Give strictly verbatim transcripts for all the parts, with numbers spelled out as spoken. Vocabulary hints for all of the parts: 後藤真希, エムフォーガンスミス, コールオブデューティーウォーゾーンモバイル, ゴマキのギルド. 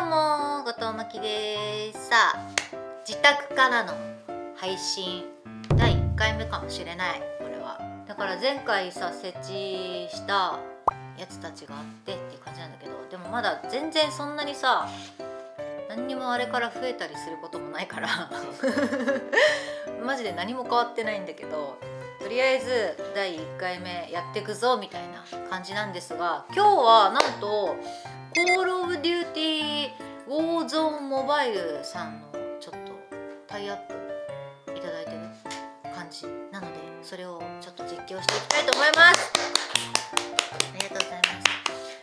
どうも、後藤真希です。さあ、自宅からの配信だいいっかいめかもしれない、これは。だから前回さ、設置したやつたちがあってっていう感じなんだけど、でもまだ全然そんなにさ、何にもあれから増えたりすることもないからマジで何も変わってないんだけど、とりあえずだいいっかいめやってくぞみたいな感じなんですが、今日はなんとコールオブデューティーウォーゾーンモバイルさんのちょっとタイアップいただいてる感じなので、それをちょっと実況していきたいと思います。ありがとうございます。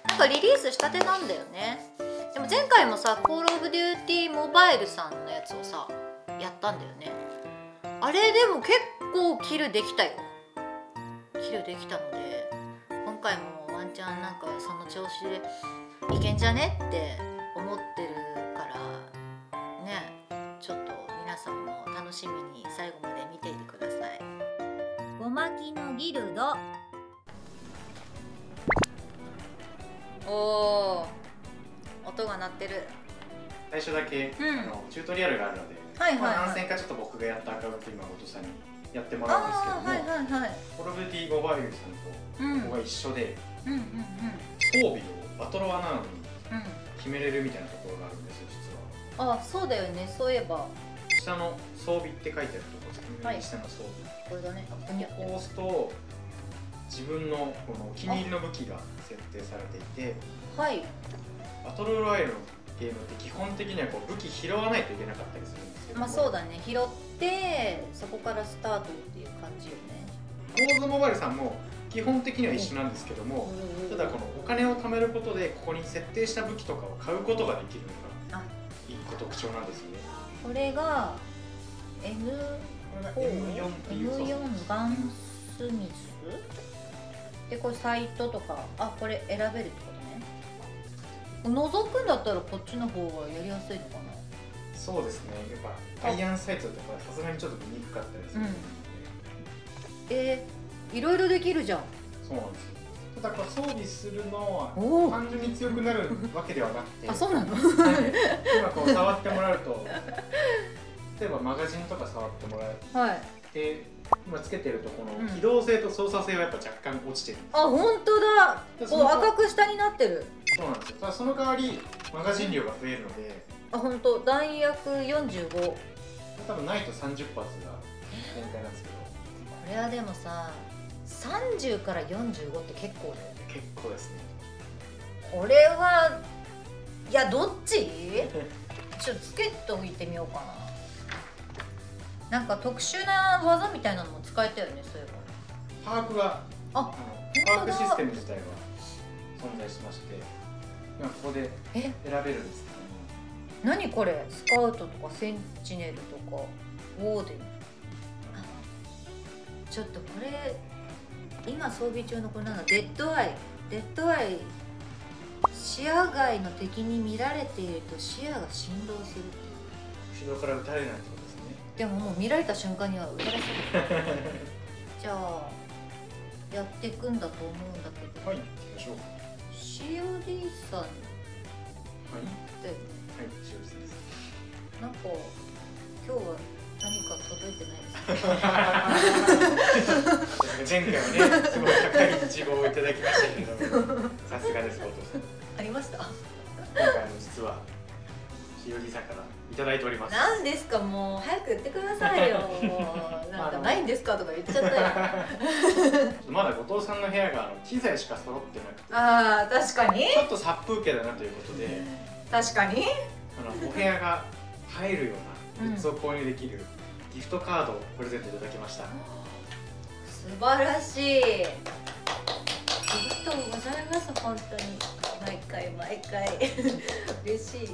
なんかリリースしたてなんだよね。でも前回もさ、コールオブデューティーモバイルさんのやつをさやったんだよね。あれでも結構キルできたよ。キルできたので、今回もワンチャンなんかその調子でいけんじゃねって思ってるからね、ちょっと皆さんも楽しみに最後まで見ていてください。ごまきのギルド。おー、音が鳴ってる。最初だけ、うん、あのチュートリアルがあるので、何戦かちょっと僕がやったアカウント今後藤さんにやってもらうんですけども、コールオブデューティーモバイルさんとここが一緒で、装備をバトロワなのに決めれるみたいなところがあるんですよ、実は。あ、そうだよね、そういえば。下の装備って書いてあるところ、はい、下の装備。これだね。ここを押すと自分のこのお気に入りの武器が設定されていて、はい、バトルロワイヤルのゲームって基本的にはこう武器拾わないといけなかったりするんですけど、まあそうだね、拾ってそこからスタートっていう感じよね。ウォーゾーンモバイルさんも基本的には一緒なんですけども、ただこのお金を貯めることでここに設定した武器とかを買うことができるのがいい特徴なんですよね。これが エムフォー っていうエムフォーガンスミスで、これサイトとか、あ、これ選べるってことね。覗くんだったらこっちの方がやりやすいのかな。そうですね、やっぱアイアンサイトとかさすがにちょっと見にくかったりするので、うん、えーいろいろできるじゃん。そうなんですよ。ただこれ装備するのは単純に強くなるわけではなくて、あ、そうなの。今こう触ってもらうと、例えばマガジンとか触ってもらって、はい、今つけてるとこの機動性と操作性はやっぱ若干落ちてるんです。あ、本当だ。こう赤く下になってる。そうなんですよ。ただその代わりマガジン量が増えるので、あ、本当。弾薬よんじゅうご。多分ないとさんじゅっ発が限界なんですけど。これはでもさ。さんじゅうからよんじゅうごって結構だよね。結構ですね。これは、いや、どっちちょっとつけておいてみようかな。なんか特殊な技みたいなのも使えたよね、そういえば。パークが、あ、パークシステム自体は存在しまして、今ここで選べるんですけども。何これ、スカウトとかセンチネルとかウォーデン。ちょっとこれ今装備中のこれなんだ。デッドアイ、デッドアイ。視野外の敵に見られていると視野が振動する。後ろから撃たれないってことですね。でももう見られた瞬間には撃たれそうじゃあやっていくんだと思うんだけど。はい、行きましょう。シーオーディー さん。はい。だよね。はい、シーオーディー さんです。なんか今日は何か届いてないです前回はね、すごい高いイチゴをいただきましたけれども、さすがです、後藤さん。ありました。今回の実は、しおりさんからいただいております。なんですか、もう早く言ってくださいよ。なんかないんですかとか言っちゃったよ。まだ後藤さんの部屋が機材しか揃ってなくて。ああ、確かに。ちょっと殺風景だなということで。確かに。あのお部屋が入るようなグッズを購入できる。ギフトカードをプレゼントいただきました。素晴らしい。ありがとうございます。本当に毎回毎回嬉しい。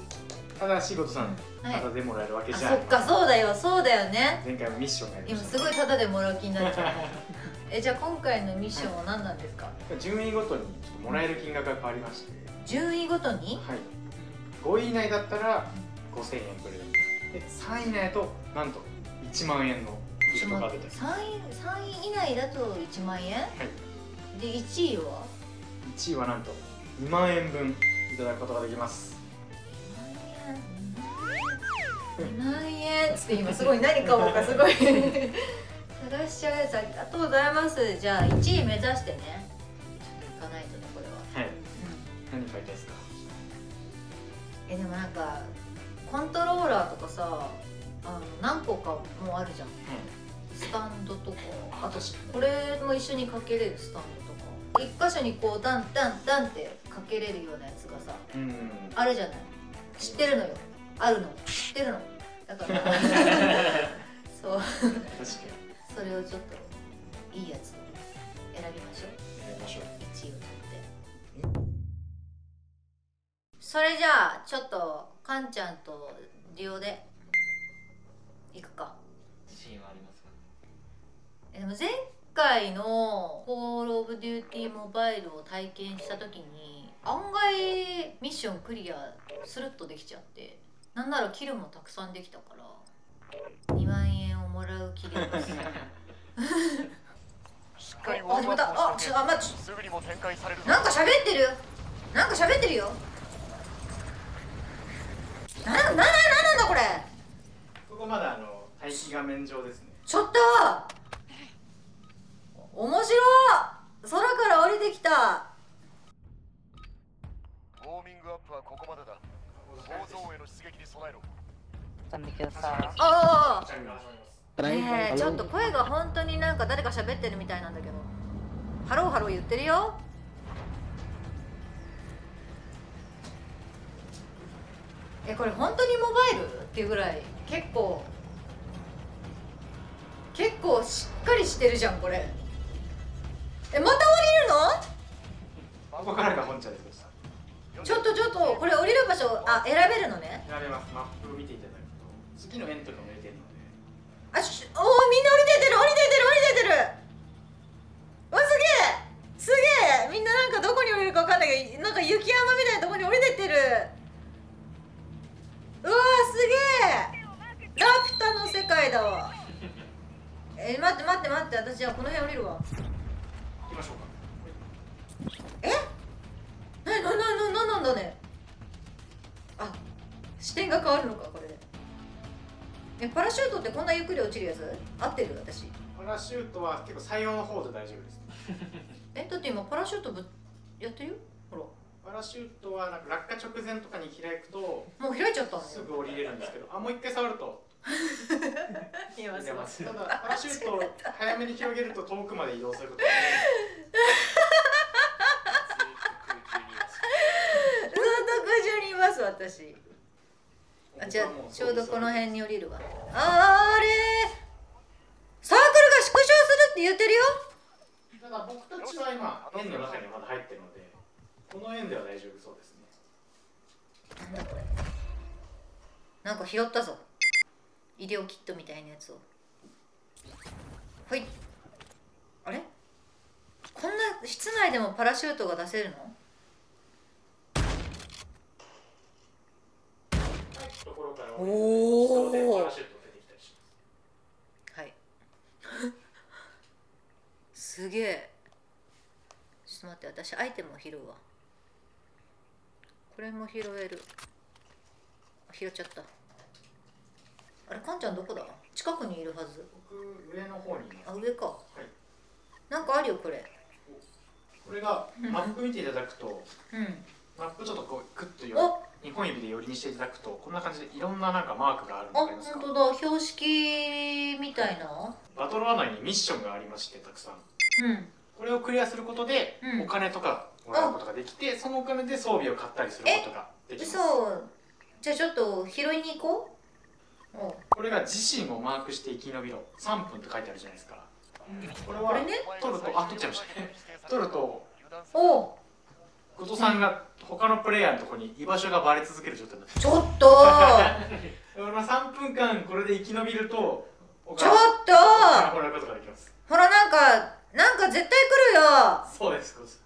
ただしごとさん、タダでもらえるわけじゃない。そっか、そうだよ、そうだよね。前回もミッションがありました。今すごいタダでもらう気になっちゃう。え、じゃあ今回のミッションは何なんですか？順位ごとにちょっともらえる金額が変わりまして。順位ごとに？はい。ごい以内だったらごせんえんプレゼント。で、さんい以内だとなんと。いちまんえんのギフトカードです。さんい以内だといちまんえん。はい。でいちいは？いちいはなんとにまんえんぶんいただくことができます。にまんえんにまんえんっつって今すごい何買おうかすごい探しちゃうやつ。ありがとうございます。じゃあいちい目指してね、ちょっといかないとねこれは。はい、何買いたいですか？え、でもなんかコントローラーとかさ、あの何個かもあるじゃん、うん、スタンドとか、あとこれも一緒にかけれるスタンドとか、一箇所にこうダンダンダンってかけれるようなやつがさ、うん、あるじゃない。知ってるのよ、あるの知ってるのだからそう確かにそれをちょっといいやつを選びましょう。選びましょう。いちいを取って。それじゃあちょっとカンちゃんとリオで行くか。自信はありますか？え、でも前回のコールオブデューティーモバイルを体験した時に案外ミッションクリアスルッとできちゃって、なんならキルもたくさんできたからにまんえんをもらう気がしますあ、始まった。あ、ちょ、あ、ま、ちょ、なんか喋ってる、なんか喋ってるよ。な、な、な、なんだこれ。ここまだあの待機画面上ですね。ちょっと面白い、空から降りてきた。ウォーミングアップはここまでだ。構造への出撃に備えろ。ああ、ねえ、ちょっと声が本当になんか誰か喋ってるみたいなんだけど。ハローハロー言ってるよ。え、これ本当にモバイルっていうぐらい結構結構しっかりしてるじゃんこれ。え、また降りるの？ここからが本社です。ちょっとちょっと、これ降りる場所、あ、選べるのね。選べます。マップを見ていただくと次のエントリーも出てるので。あ、し、おお、みんな降りててる降りててる降りててる。わ、すげえすげえ。みんななんかどこに降りるかわかんないけど、なんか雪山みたいなとこに降りてってる。うわー、すげえ、ラピュタの世界だわえ、待って待って待って、私じゃあこの辺降りるわ。行きましょうか。え、な、な、な、な、なんだね。あ、視点が変わるのかこれで。え、パラシュートってこんなゆっくり落ちるやつ？合ってる？私パラシュートは結構採用の方で大丈夫ですえ、だって今パラシュートぶやってるよ、ほら。パラシュートはなんか落下直前とかに開くともう開いちゃったの、すぐ降りれるんですけど、あ、もう一回触ると見えます。ただパラシュートを早めに広げると遠くまで移動することができる。ずっと空中にいます私。あ、じゃあちょうどこの辺に降りるわ。あー、あれー、サークルが縮小するって言ってるよ。ただ僕たちは今円の中にまだ入ってるので、この円では大丈夫そうですね。なんだこれ、なんか拾ったぞ、医療キットみたいなやつを。はい、あれ、こんな室内でもパラシュートが出せるの？おお、はいすげえ。ちょっと待って、私アイテムを拾うわ。これも拾える。拾っちゃった。あれ、カンちゃんどこだ？近くにいるはず。僕、上の方にいます。あ、上か。はい。なんかあるよ、これ。これが、マップ見ていただくと、うん、マップちょっとこう、くっとよ、日本指で寄りにしていただくと、こんな感じでいろんななんかマークがあるの分かりますか？あ、本当だ。標識みたいな。バトルアナにミッションがありまして、たくさん。うん。これをクリアすることで、うん、お金とかもらうことができて、そのお金で装備を買ったりすることができます。そう。じゃあちょっと、拾いに行こう。これが自身をマークして生き延びろさんぷんって書いてあるじゃないですか。これは取ると、あ、取っちゃいました取ると後藤さんが他のプレイヤーのところに居場所がバレ続ける状態になって、ちょっとさんぷんかんこれで生き延びるとちょっとほら、なんかなんか絶対来るよ。そうです。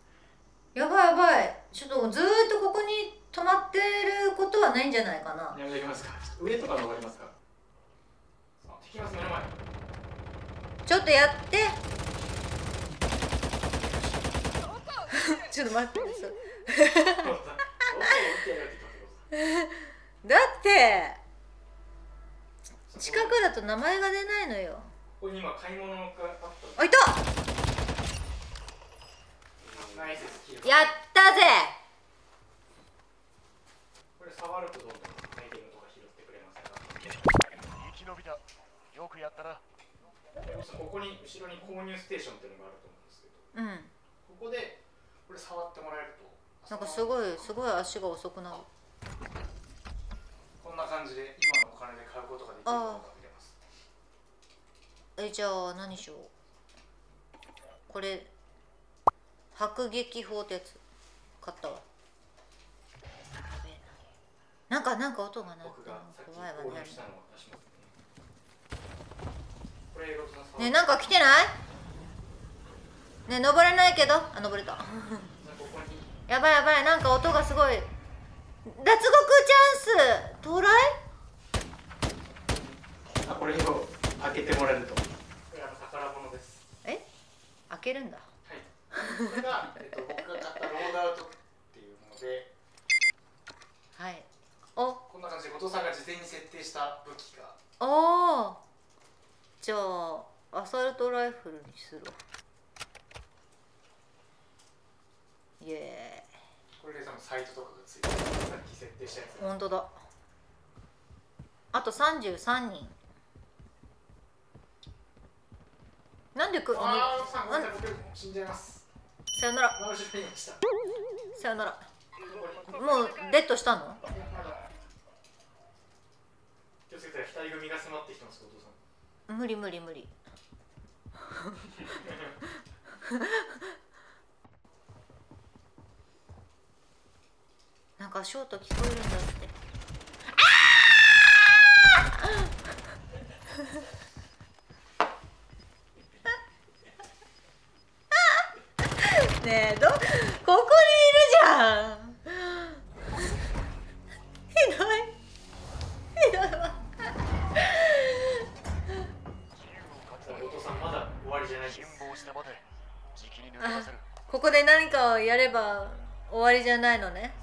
やばいやばい。ちょっとずっとここに止まってることはないんじゃないかな。やめていきますか。上とか登りますか。ちょっとやってちょっと待ってだって近くだと名前が出ないのよ。ここに今買い物があった。あ、いた。やったぜ。これ触るとどんどんアイテムとか拾ってくれますから。生き延びた。よくやったな。ここに後ろに購入ステーションっていうのがあると思うんですけど。うん。ここでこれ触ってもらえると。なんかすごいすごい足が遅くなる。こんな感じで今のお金で買うことができるのが見れます。え、じゃあ何しよう。これ迫撃砲ってやつ買ったわ。なんかなんか音が鳴ってる。怖いわね。ね、なんか来てない？ね、登れないけど、あ、登れた。やばいやばい、なんか音がすごい。脱獄チャンス到来。あ、これを開けてもらえると。これは宝物です。え？開けるんだ。はい。これが、えっと、僕が買ったローダートっていうもので。はい。お。こんな感じで、後藤さんが事前に設定した武器が。おお。じゃあ、アサルトライフルにするわ。イエーイ。これで多分サイトとかがついてる。さっき設定したやつ。本当だ。あとさんじゅうさんにん。なんでく、ああ、さん、僕死んじゃいます。さよなら。さよなら。もうデッドしたの？気をつけて、ふたり組が迫ってきてます、お父さん。無理無理無理。なんかショート聞こえるんだって。あねえ、どここにいるじゃん。ひどいひどいわ。ここで何かをやれば終わりじゃないのね。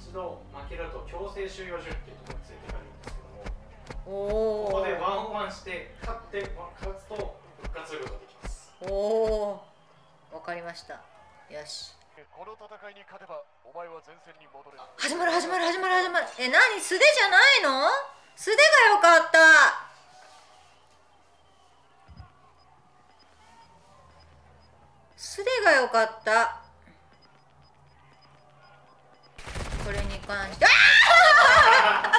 一度負けると強制収容所っていうところについていかれるんですけども、ここでワンオンワンして勝って勝つと復活することができます。おお、わかりました。よし、この戦いに勝てばお前は前線に戻れる。始まる始まる始まる始まる。え、何、素手じゃないの？素手がよかった。素手がよかった。これに関して、ああ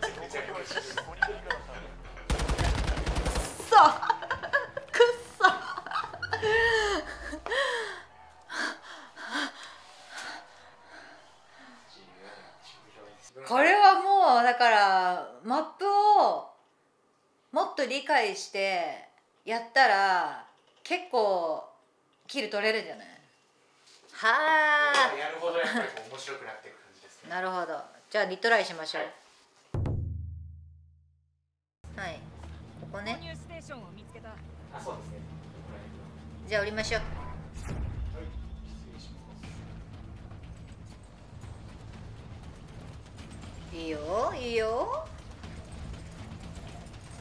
くっそくっそ。これはもうだからマップをもっと理解してやったら結構キル取れるんじゃない？はあ、やるほどやっぱり面白くなっていく感じですね。なるほど、じゃあリトライしましょう。はい、はい、ここね。購入ステーションを見つけた。あ、そうですね。じゃあ降りましょう。はい、失礼します。いいよいいよ。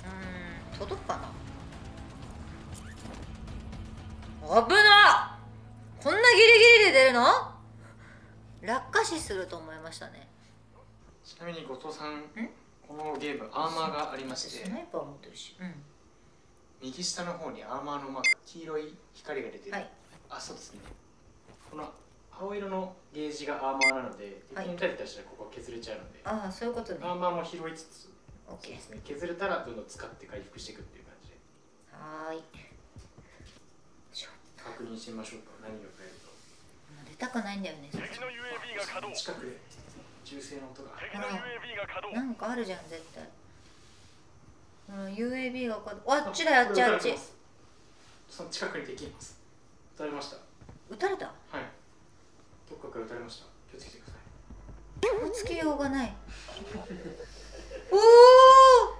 うーん、届くかな。危なっ、こんなギリギリで出るの？落下死すると思いましたね。ちなみに後藤さん、このゲームアーマーがありまして、スナイパー持ってるし、うん、右下の方にアーマーのマーク、黄色い光が出てる、はい、あ、そうですね。この青色のゲージがアーマーなので、敵に対して出したらここ削れちゃうので、はい、ああ、そういうことね。アーマーも拾いつつ、そうですね、削れたらどんどん使って回復していくっていう感じで。はーい。確認してみましょうか。何を変えると出たくないんだよね。近くで銃声の音が。なんかあるじゃん絶対。うん、ユーエーブイ が稼働。あっちだ、あっちあっち。その近くにできます。撃たれました。撃たれた？はい。どっかから撃たれました。気をつけてください。気をつけようがない。おお。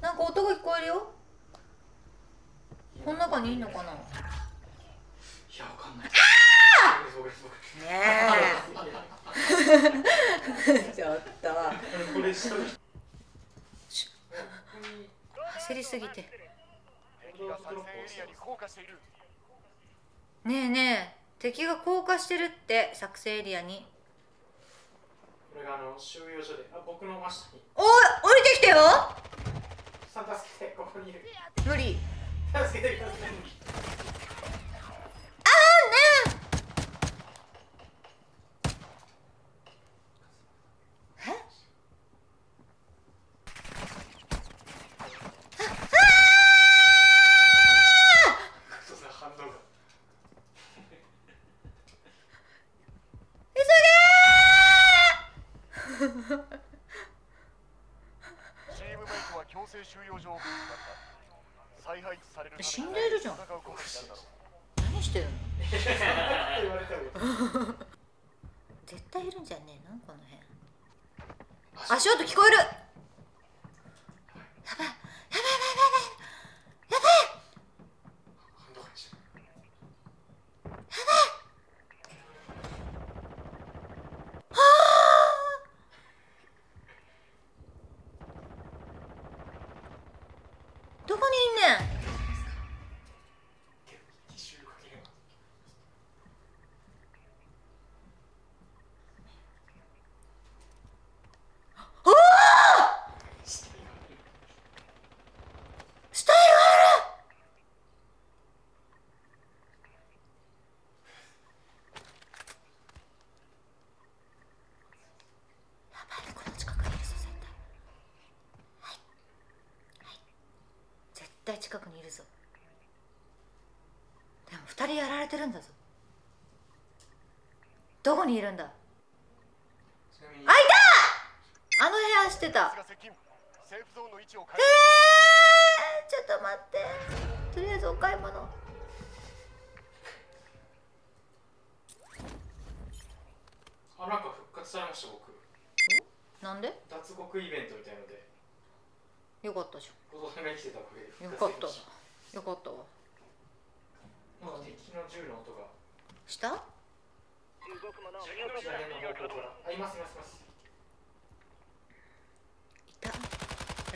なんか音が聞こえるよ。この中にいんのかな。いや、わかんない。ああ。ねえ。ちょっと走りすぎて。ねえねえ、敵が降下してるって作戦エリアに。これがあの収容所で、あ、僕の真下に。お、降りてきたよ。さん助けて、ここにいる。無理。助けてください。死んでいるじゃん。何してるの？絶対いるんじゃねえのこの辺。足音聞こえる。やばいやばいやばいやばいやばいやばい。はあ。どこにいんねん。絶対近くにいるぞ。でも二人やられてるんだぞ。どこにいるんだ。あ、いた。あの部屋してた。えー、ちょっと待って。とりあえずお買い物。あ、なんか復活されました僕。お、なんで脱獄イベントみたいので。よかったじゃん。よかった。よかったわ。なんか敵の銃の音が。した？あ、いますいますいます。いた。あ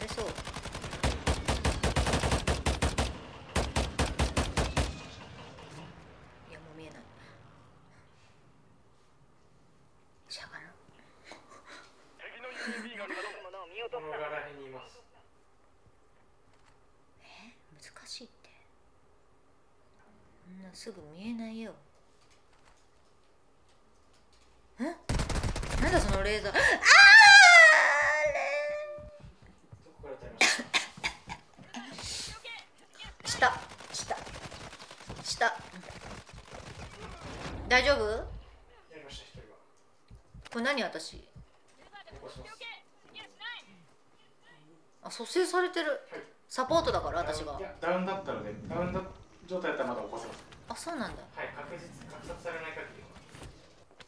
れそう。いやもう見えない。しゃがむ。この柄辺にいます。難しいって、そんなすぐ見えないよ。ん？なんだそのレーザー。あー、あれ。どこから撃たれました？下、下、下。大丈夫？やりました一人は。これ何私？あ、蘇生されてる。はい、サポートだから私が。ダウンだったので、ダウンだ状態だったらまだ起こせます。あ、そうなんだ。はい、確実に確殺されない限り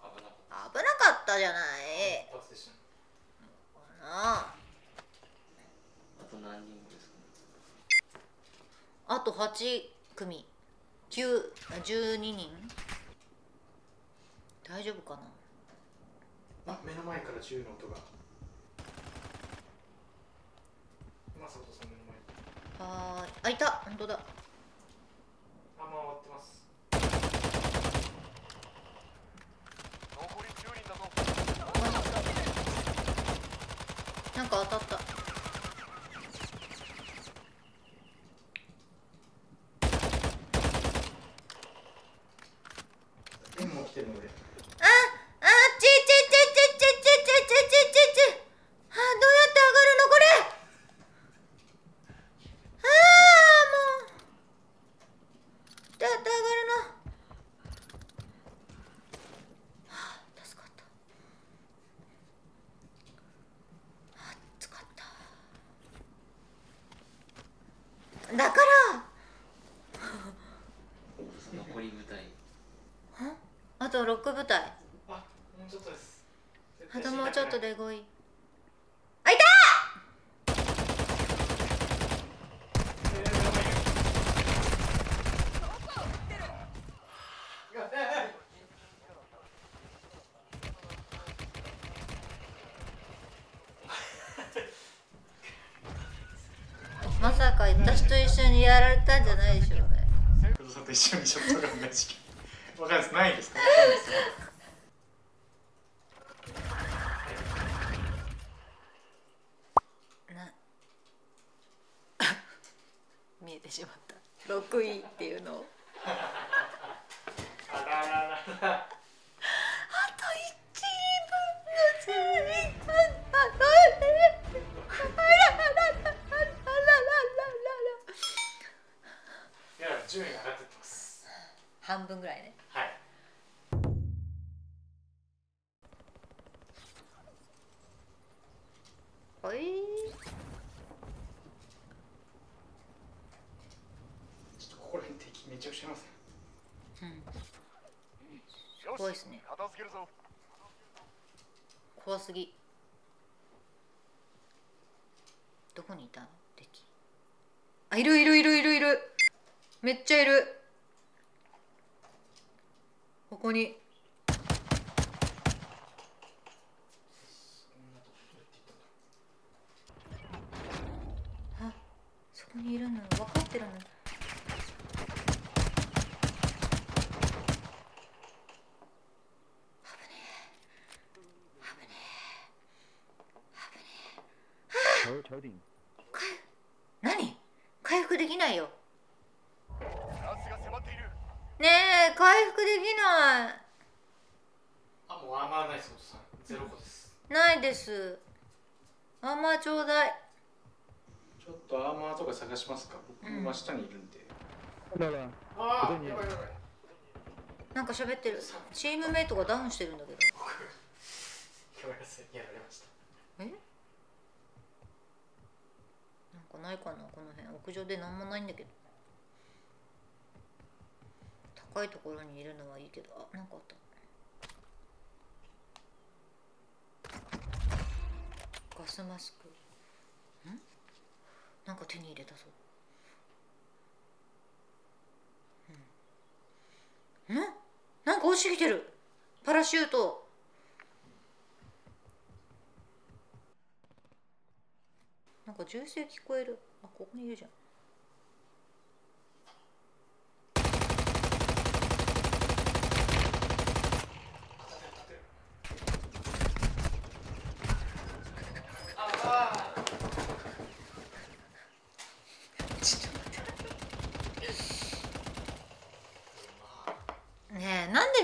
は。危なかった。危なかったじゃない。一発でした。あと何人ですかね。あと八組、九、十二人。大丈夫かな。あ、目の前から銃の音が。まさとさんの前に。あー、あ、いた。本当だ。あ、回ってます。なんか当たった。円も来てるので。ああ、ちちちちちちちちちちち。あ、どうやって上がるのこれ。だから残り舞台。あとろく舞台。あ、もうちょっとです。あともうちょっとでごい。あ、いたー。まさか私と一緒にやられたんじゃないでしょうね。工藤さんと一緒にショットガン大事件わかんないです、ないですか。見えてしまったろくいっていうのをあらららら順位が上がってってます。半分ぐらいね。はい。おいー。ちょっとここら辺敵めちゃくちゃいますね。うん。怖いですね。怖すぎ。どこにいたの敵？あ、いるいるいるいるいる。めっちゃいる。ここにあ、そこにいるの分かってるの。危ねえ、危ねえ、危ねえ。何？回復できないよ。ねえ、回復できない。あ、もうアーマーないです、お父さん。ゼロ個です。ないです。アーマーちょうだい。ちょっとアーマーとか探しますか。僕も真下にいるんで。うん、ああ、やばいやばい。なんか喋ってる。チームメイトがダウンしてるんだけど。ごめんなさい、やられました。え？なんかないかな、この辺。屋上でなんもないんだけど。高いところにいるのはいいけど、あ、なんかあった。ガスマスク。ん？なんか手に入れたぞ。うん。ん？なんか落ちてきてる。パラシュート。なんか銃声聞こえる。あ、ここにいるじゃん。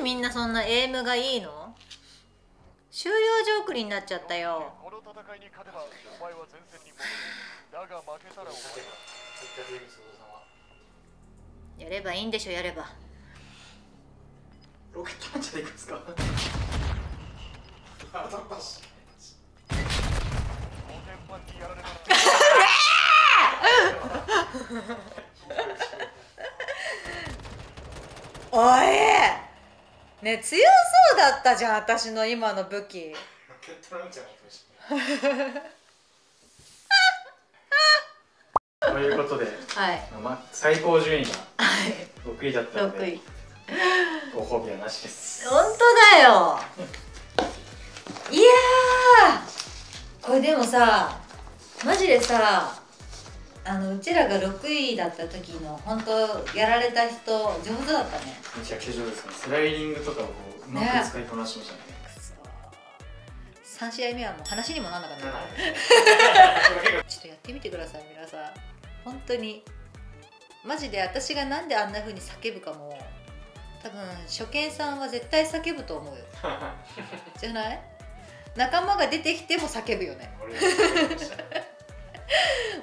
みんなそんなエイムがいいの？終了ジョークリになっちゃったよ。やればいいんでしょ、やれば。ロケットなんじゃないですか。おい！ね、強そうだったじゃん、私の今の武器。ということで、はい、最高順位がろくいだったので、ろくいご褒美はなしです。本当だよ。いやー、これでもさ、マジでさ、あのうちらがろくいだった時の本当やられた人上手だったね。めちゃくちゃ上手ですね。スライディングとかをこううまく使いこなしてましたね。さんしあいめはもう話にもなんなかったからちょっとやってみてください皆さん。本当にマジで、私がなんであんな風に叫ぶかも、多分初見さんは絶対叫ぶと思うよじゃない？仲間が出てきても叫ぶよね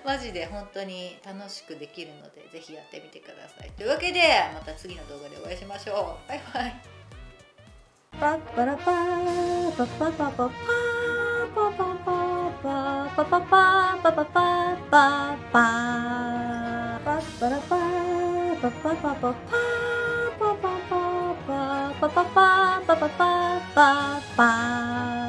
マジで本当に楽しくできるので、ぜひやってみてください。というわけで、また次の動画でお会いしましょう。バイバイ。パッパラパーパパパパパパパパパパパパパパパパパパッパラパーパパパパパパパパパパパパパパパパパパ